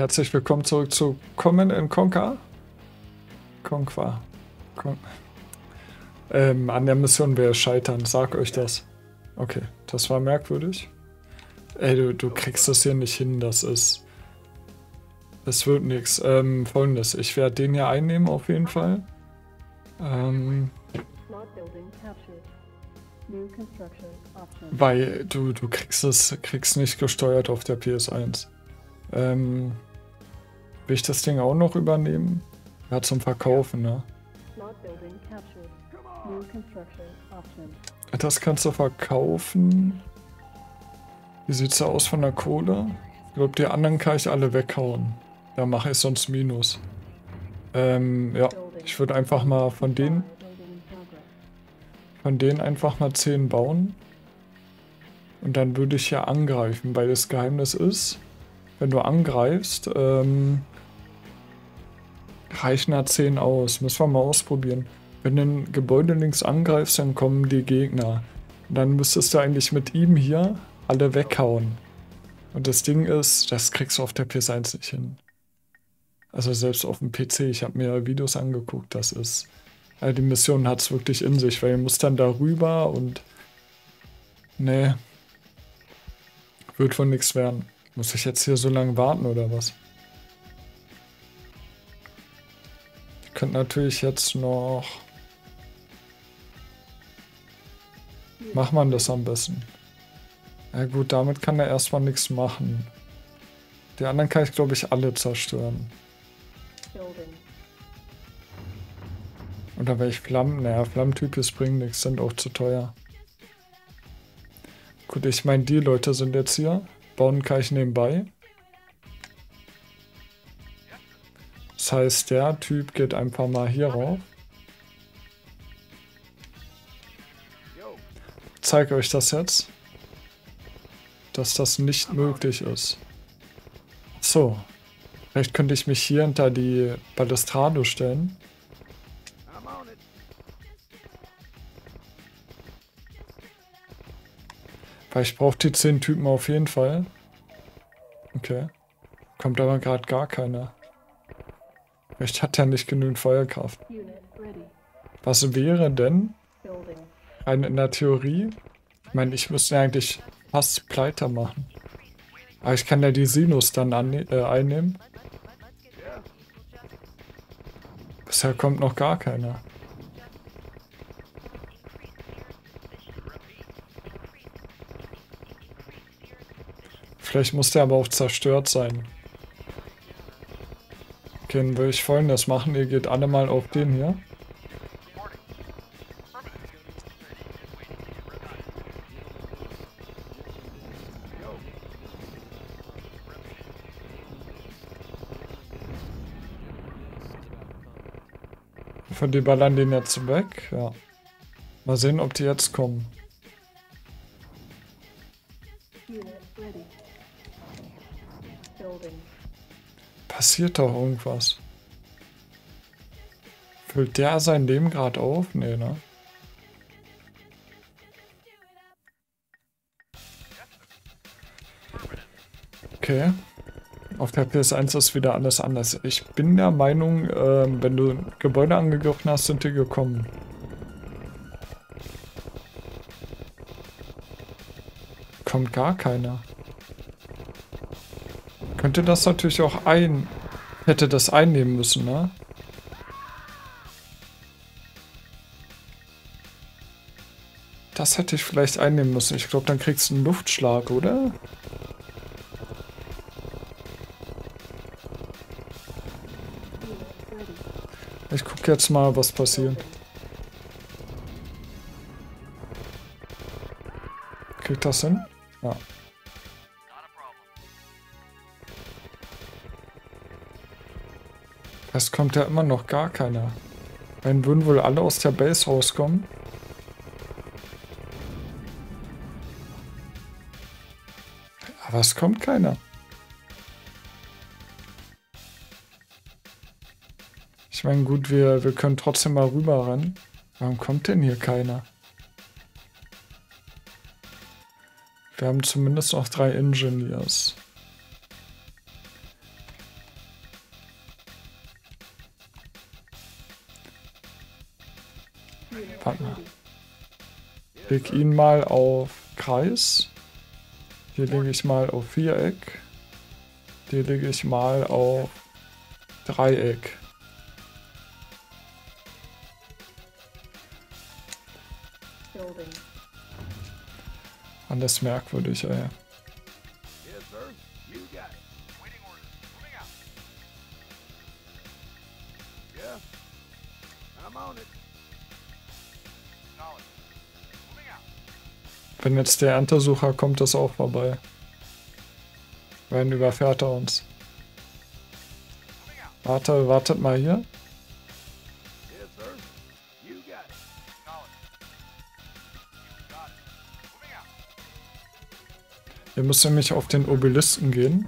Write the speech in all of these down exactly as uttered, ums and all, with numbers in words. Herzlich willkommen zurück zu Command and Conquer. Conquer. Con ähm, an der Mission wäre scheitern, sag euch das. Okay, das war merkwürdig. Ey, du, du kriegst das hier nicht hin, das ist... Das wird nichts. Ähm, Folgendes, ich werde den hier einnehmen auf jeden Fall. Ähm... Weil du, du kriegst es kriegst nicht gesteuert auf der P S eins. Ähm, will ich das Ding auch noch übernehmen? Ja, zum Verkaufen, ne? Das kannst du verkaufen. Wie sieht's da aus von der Kohle? Ich glaube, die anderen kann ich alle weghauen. Da mache ich sonst Minus. Ähm, ja. Ich würde einfach mal von denen... Von denen einfach mal zehn bauen. Und dann würde ich ja angreifen, weil das Geheimnis ist, wenn du angreifst, ähm, reichen da zehn aus. Müssen wir mal ausprobieren. Wenn du ein Gebäude links angreifst, dann kommen die Gegner. Und dann müsstest du eigentlich mit ihm hier alle weghauen. Und das Ding ist, das kriegst du auf der P S eins nicht hin. Also selbst auf dem P C, ich habe mir Videos angeguckt, das ist... Also die Mission hat es wirklich in sich, weil ihr muss dann darüber und nee, wird von nichts werden. Muss ich jetzt hier so lange warten oder was? Ich könnte natürlich jetzt noch... Macht man das am besten? Na gut, damit kann er erstmal nichts machen. Die anderen kann ich glaube ich alle zerstören. Oder welche Flammen? Naja, Flammentypes bringen nichts, sind auch zu teuer. Gut, ich meine, die Leute sind jetzt hier. Bauen kann ich nebenbei. Das heißt, der Typ geht einfach mal hier rauf. Ich zeige euch das jetzt. Dass das nicht möglich ist. So. Vielleicht könnte ich mich hier hinter die Balustrade stellen. Weil ich brauche die zehn Typen auf jeden Fall. Okay. Kommt aber gerade gar keiner. Vielleicht hat er nicht genügend Feuerkraft. Was wäre denn ein, in der Theorie? Ich meine, ich müsste ja eigentlich fast pleite machen. Aber ich kann ja die Sinus dann an, äh, einnehmen. Bisher kommt noch gar keiner. Vielleicht muss der aber auch zerstört sein. Okay, dann würde ich Folgendes machen. Ihr geht alle mal auf den hier. Von die ballern den jetzt weg. Ja. Mal sehen, ob die jetzt kommen. Passiert doch irgendwas. Füllt der sein Leben gerade auf? Nee, ne? Okay. Auf der P S eins ist wieder alles anders. Ich bin der Meinung, äh, wenn du Gebäude angegriffen hast, sind die gekommen. Kommt gar keiner. Könnte das natürlich auch ein... Hätte das einnehmen müssen, ne? Das hätte ich vielleicht einnehmen müssen. Ich glaube, dann kriegst du einen Luftschlag, oder? Ich gucke jetzt mal, was passiert. Kriegt das hin? Ja. Es kommt ja immer noch gar keiner. Dann würden wohl alle aus der Base rauskommen. Aber es kommt keiner. Ich meine, gut, wir, wir können trotzdem mal rüber ran. Warum kommt denn hier keiner? Wir haben zumindest noch drei Engineers. Warte mal. Leg ihn mal auf Kreis. Hier lege ich mal auf Viereck. Hier lege ich mal auf Dreieck. Anders merkwürdig, ey. Wenn jetzt der Erntesucher kommt, ist auch vorbei. Wenn überfährt er uns. Warte, wartet mal hier. Ihr müsst nämlich auf den Obelisken gehen.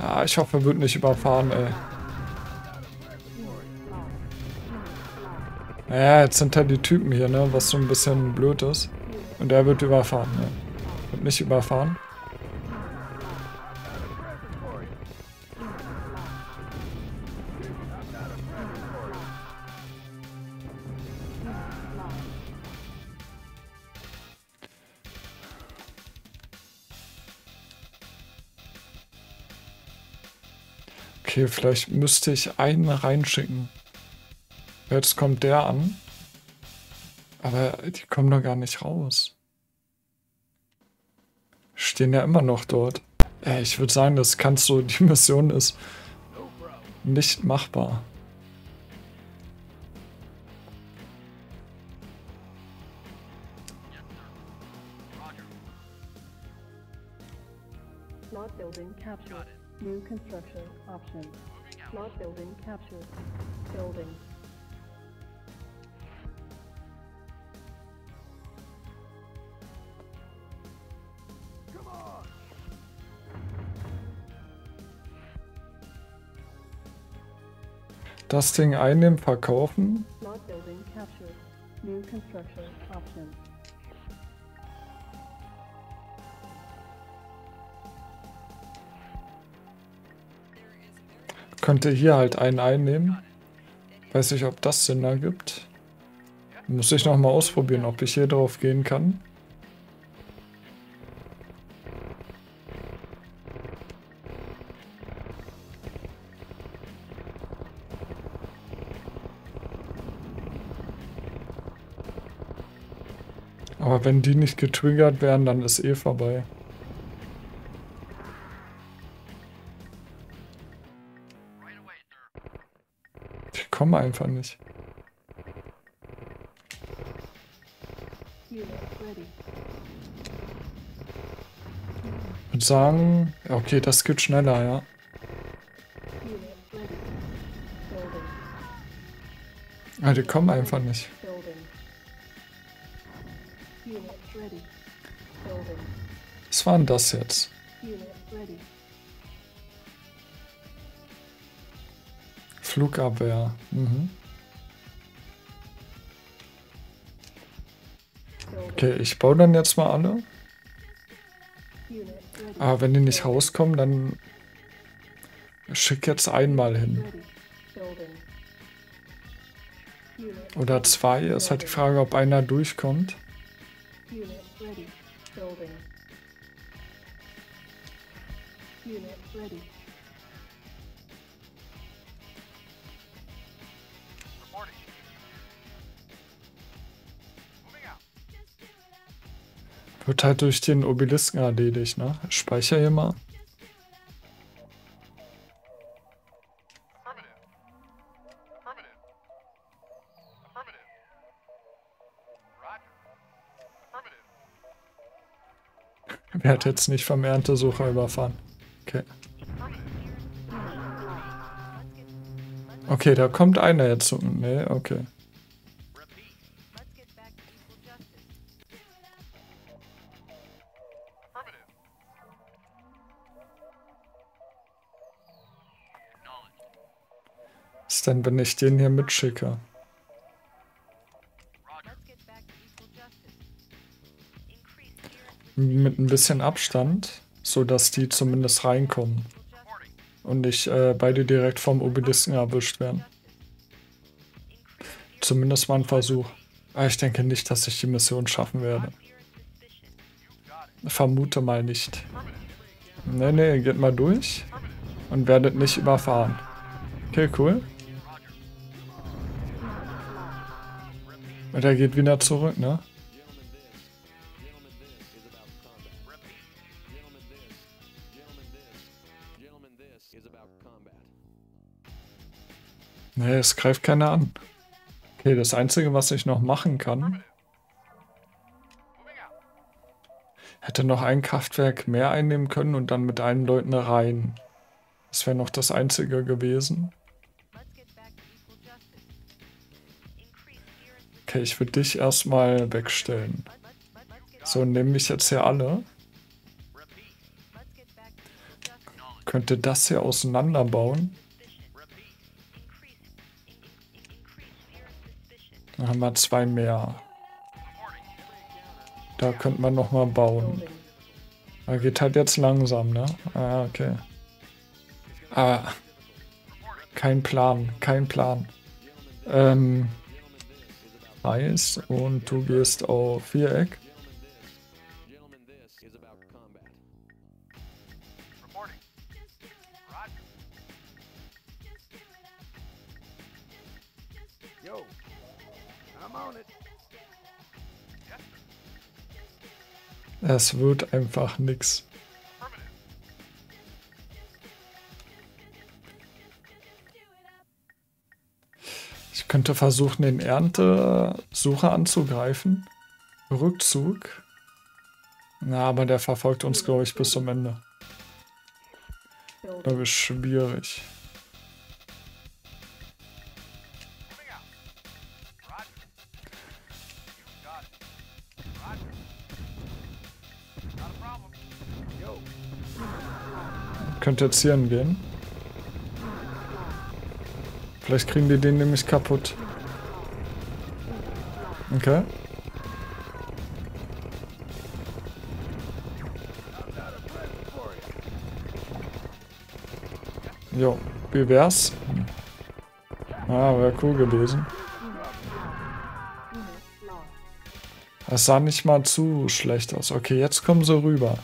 Ah, ich hoffe, er wird nicht überfahren, ey. Naja, jetzt sind halt die Typen hier, ne? Was so ein bisschen blöd ist. Und er wird überfahren, ne? Wird nicht überfahren. Okay, vielleicht müsste ich einen reinschicken. Jetzt kommt der an. Aber die kommen doch gar nicht raus. Stehen ja immer noch dort. Ey, ich würde sagen, das kannst du, die Mission ist nicht machbar. Not building captured. New construction option. Not building captured. Building. Das Ding einnehmen, verkaufen. Könnte hier halt einen einnehmen. Weiß nicht, ob das Sinn ergibt. Muss ich nochmal ausprobieren, ob ich hier drauf gehen kann. Aber wenn die nicht getriggert werden, dann ist eh vorbei. Die kommen einfach nicht. Und sagen, okay, das geht schneller, ja. Aber die kommen einfach nicht. Was war denn das jetzt? Flugabwehr. Mhm. Okay, ich baue dann jetzt mal alle. Aber wenn die nicht rauskommen, dann schick jetzt einmal hin. Oder zwei. Es ist halt die Frage, ob einer durchkommt. Wird halt durch den Obelisken erledigt, ne? Ich speichere hier mal. Wer hat jetzt nicht vom Erntesucher überfahren? Okay. Okay, da kommt einer jetzt unten. Nee, okay. Was ist denn, wenn ich den hier mitschicke? Mit ein bisschen Abstand, sodass die zumindest reinkommen und nicht äh, beide direkt vom Obelisken erwischt werden. Zumindest mal ein Versuch. Ich denke nicht, dass ich die Mission schaffen werde. Vermute mal nicht. Nee, nee, geht mal durch und werdet nicht überfahren. Okay, cool. Und er geht wieder zurück, ne? Nee, es greift keiner an. Okay, das Einzige, was ich noch machen kann... Hätte noch ein Kraftwerk mehr einnehmen können und dann mit einem Leuten rein. Das wäre noch das Einzige gewesen. Okay, ich würde dich erstmal wegstellen. So, nehme mich jetzt hier alle. Könnte das hier auseinanderbauen. Dann haben wir zwei mehr. Da könnte man nochmal bauen. Da geht halt jetzt langsam, ne? Ah, okay. Ah. Kein Plan, kein Plan. Ähm... Eis und du gehst auf Viereck. Es wird einfach nix. Ich könnte versuchen, den Erntesucher anzugreifen. Rückzug. Na, aber der verfolgt uns, glaube ich, bis zum Ende. Glaube ich, schwierig. Ich könnte jetzt hier hingehen. Vielleicht kriegen die den nämlich kaputt. Okay. Jo, wie wär's? Ah, wäre cool gewesen. Das sah nicht mal zu schlecht aus. Okay, jetzt kommen sie rüber.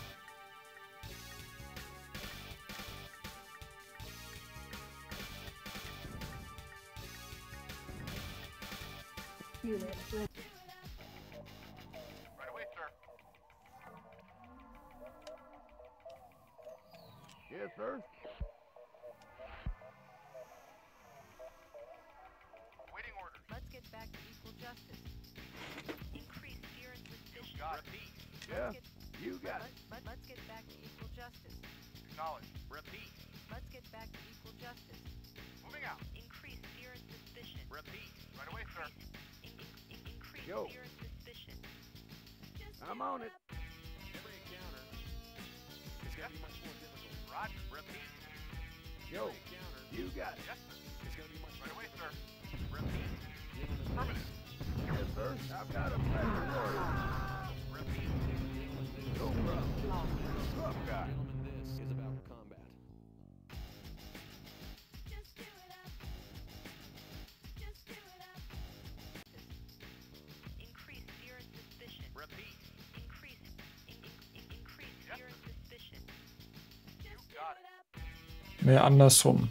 Nee, andersrum.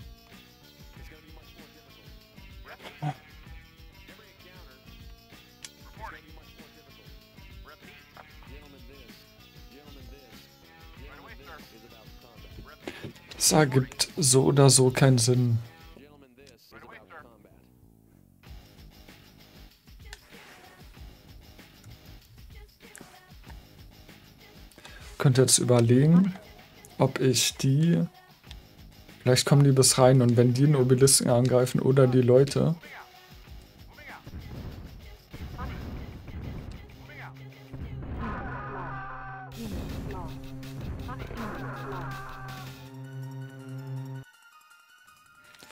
Das ergibt so oder so keinen Sinn. Ich könnte jetzt überlegen, ob ich die... Vielleicht kommen die bis rein und wenn die einen Obelisken angreifen oder die Leute.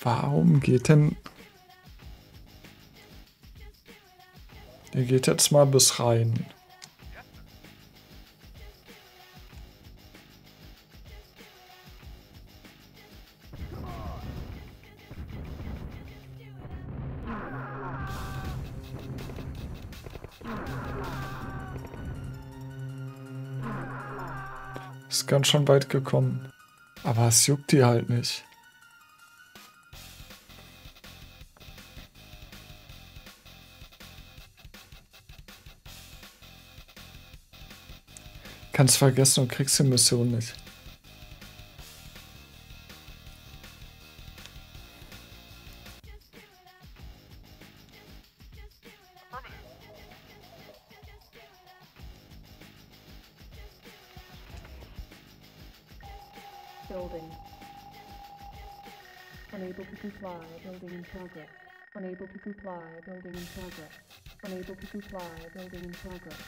Warum geht denn... Ihr geht jetzt mal bis rein. Ist ganz schon weit gekommen. Aber es juckt die halt nicht. Kannst vergessen und kriegst die Mission nicht. Building. Unable to comply, building in progress. Unable to comply, building in progress. Unable to comply, building in progress.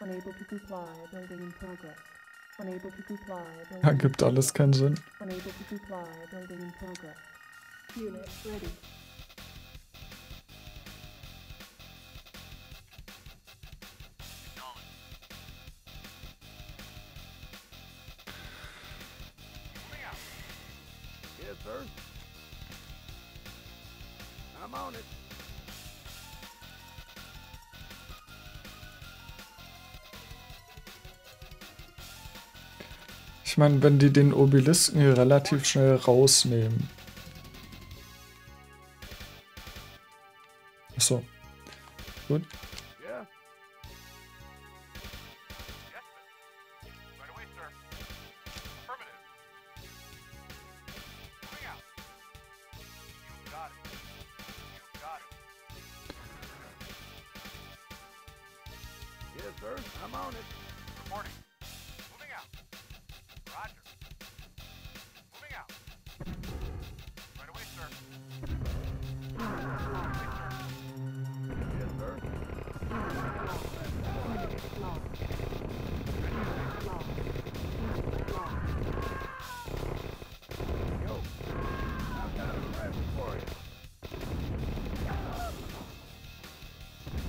Unable to comply, building in progress. Unable to comply, building in progress. Ergibt alles keinen Sinn. Unable to comply, building in progress. Unit ready. Ich meine, wenn die den Obelisken hier relativ schnell rausnehmen. Achso. Gut.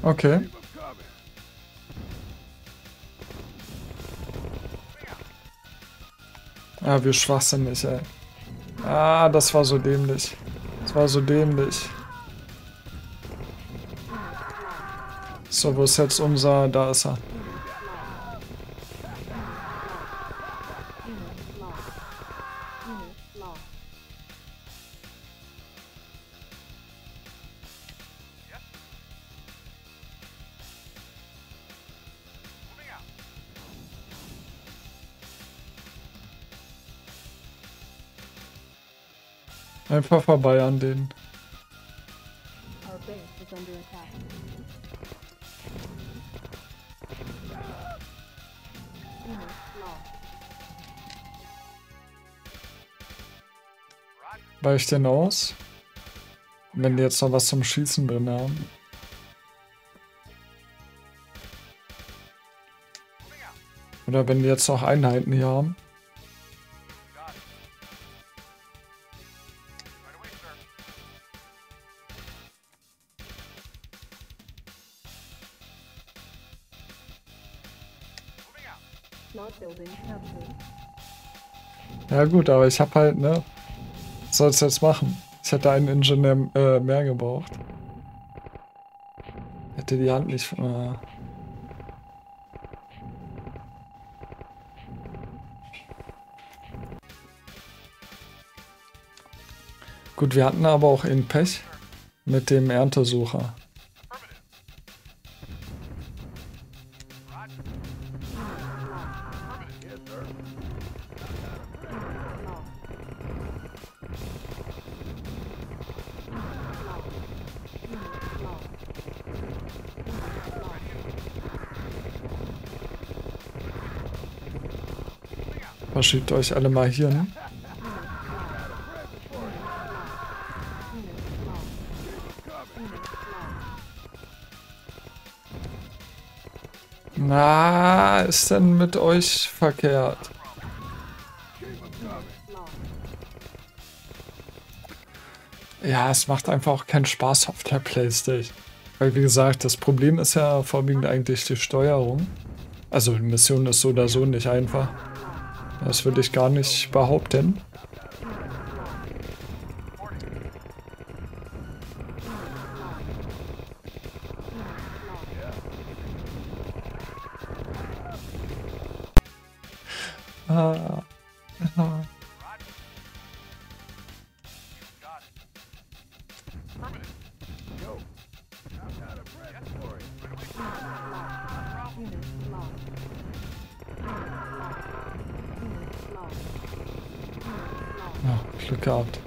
Okay. Ah, wir schwachsinnig, ey. Ah, das war so dämlich. Das war so dämlich. So, wo ist jetzt unser... Da ist er. Einfach vorbei an denen. Weicht den aus? Wenn die jetzt noch was zum Schießen drin haben. Oder wenn die jetzt noch Einheiten hier haben. Ja gut, aber ich hab halt, ne? Was soll's jetzt machen? Ich hätte einen Ingenieur äh, mehr gebraucht. Hätte die Hand nicht... Äh gut, wir hatten aber auch eben Pech mit dem Erntesucher. Verschiebt euch alle mal hier, ne? Na, ist denn mit euch verkehrt? Ja, es macht einfach auch keinen Spaß auf der PlayStation. Weil wie gesagt, das Problem ist ja vorwiegend eigentlich die Steuerung. Also die Mission ist so oder so nicht einfach. Das würde ich gar nicht behaupten. Ah. Ah. Oh, Glück gehabt.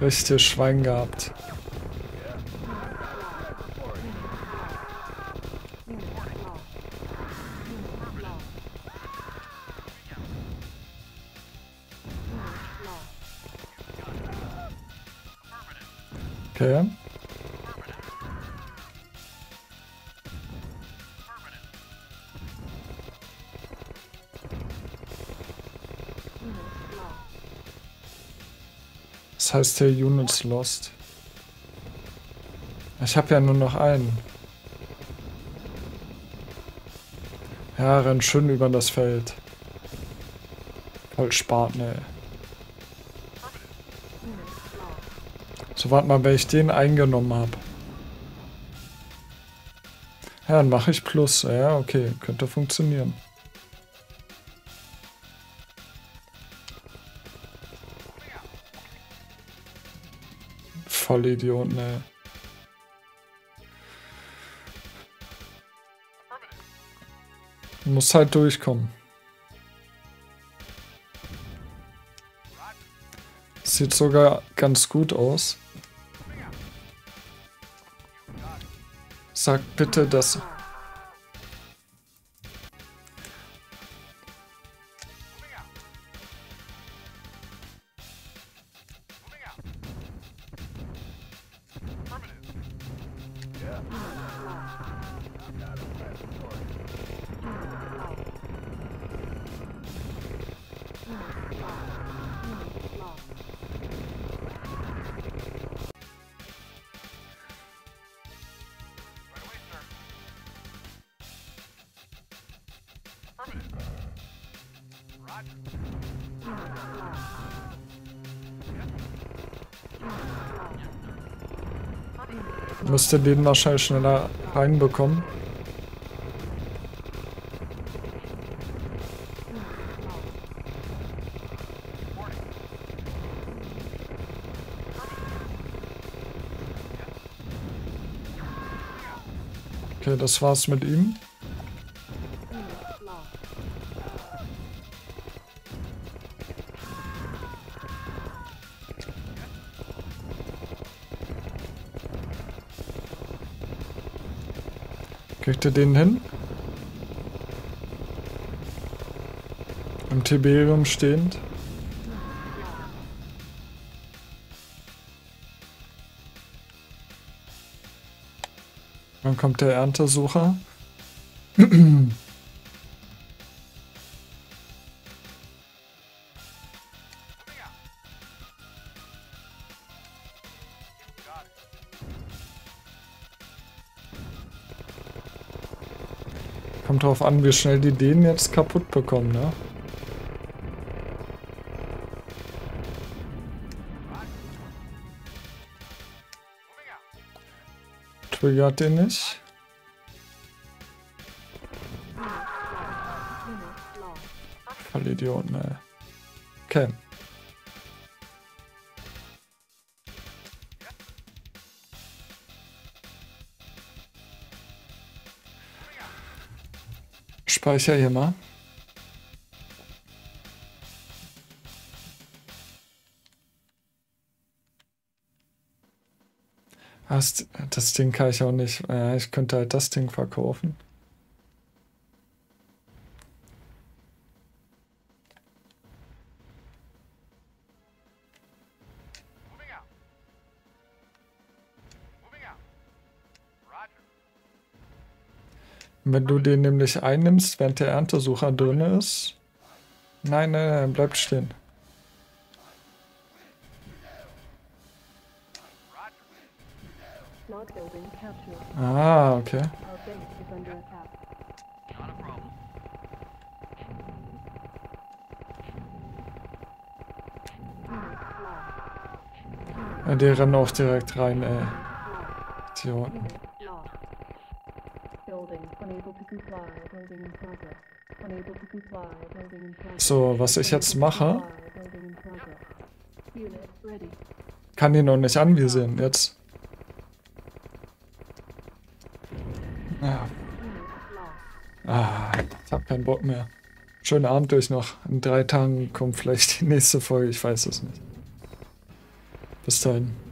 Richtig Schwein gehabt. Okay. Das heißt hier Units Lost. Ich habe ja nur noch einen. Ja, renn schön über das Feld. Voll Spaten, ey. So, warte mal, wenn ich den eingenommen habe. Ja, dann mache ich Plus. Ja, okay, könnte funktionieren. Voll Idiot, ne. Muss halt durchkommen. Sieht sogar ganz gut aus. Sag bitte, dass... Müsste den wahrscheinlich schneller reinbekommen. Okay, das war's mit ihm. Kriegt ihr den hin? Im Tiberium stehend. Dann kommt der Erntesucher. Kommt drauf an, wie schnell die den jetzt kaputt bekommen, ne? Triggert den nicht. Voll Idioten, ey. Okay. Speicher hier mal. Das Ding kann ich auch nicht. Ja, ich könnte halt das Ding verkaufen. Wenn du den nämlich einnimmst, während der Erntesucher drin ist. Nein, nein, nein, bleibt stehen. Ah, okay. Ja, die rennen auch direkt rein, ey. Idioten. So, was ich jetzt mache, kann ihn noch nicht anvisieren jetzt. Ah, ich hab keinen Bock mehr. Schönen Abend durch noch. In drei Tagen kommt vielleicht die nächste Folge, ich weiß es nicht. Bis dahin.